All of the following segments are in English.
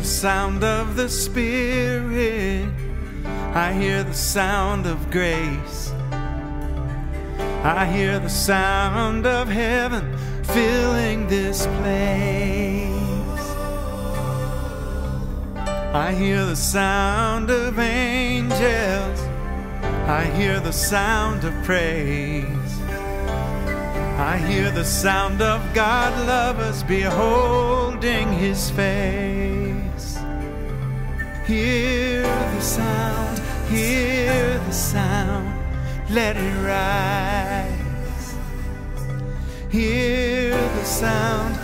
the sound of the Spirit. I hear the sound of grace. I hear the sound of heaven filling this place. I hear the sound of angels. I hear the sound of praise. I hear the sound of God lovers beholding His face. Hear the sound, hear the sound, let it rise. Hear the sound,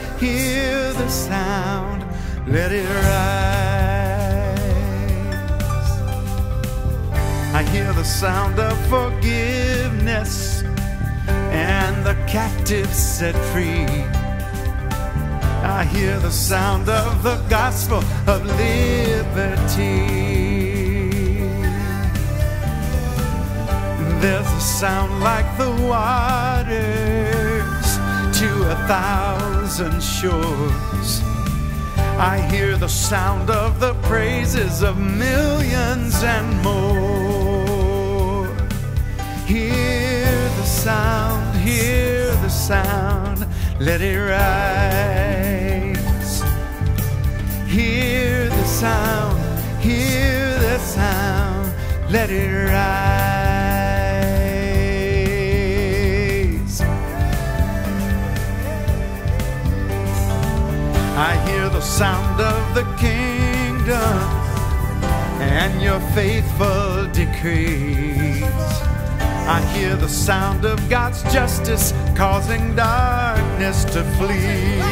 let it rise. I hear the sound of forgiveness and the captive set free. I hear the sound of the gospel of liberty. There's a sound like the waters to 1,000 shores. I hear the sound of the praises of millions and more. Hear the sound, let it rise. Hear the sound, let it rise. I hear the sound of the kingdom and your faithful decrees. I hear the sound of God's justice causing darkness to flee.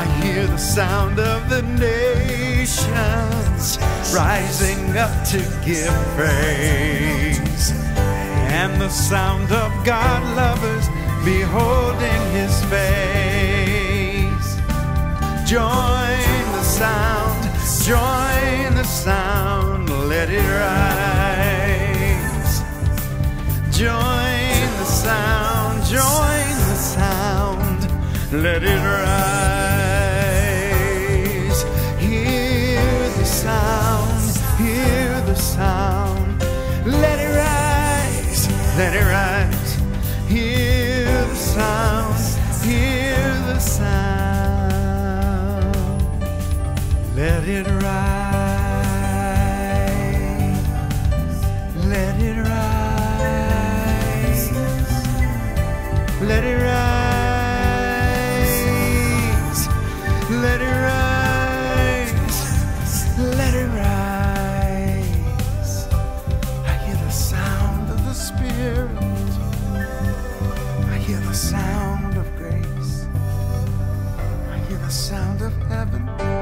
I hear the sound of the nations rising up to give praise, and the sound of God lovers beholding His face. Join the sound, let it rise. Join the sound, let it rise. Hear the sound, let it rise, let it rise. Hear the sound, let it rise, let it rise, let it rise, let it rise, let it rise. I hear the sound of the Spirit. I hear the sound of grace. I hear the sound of heaven.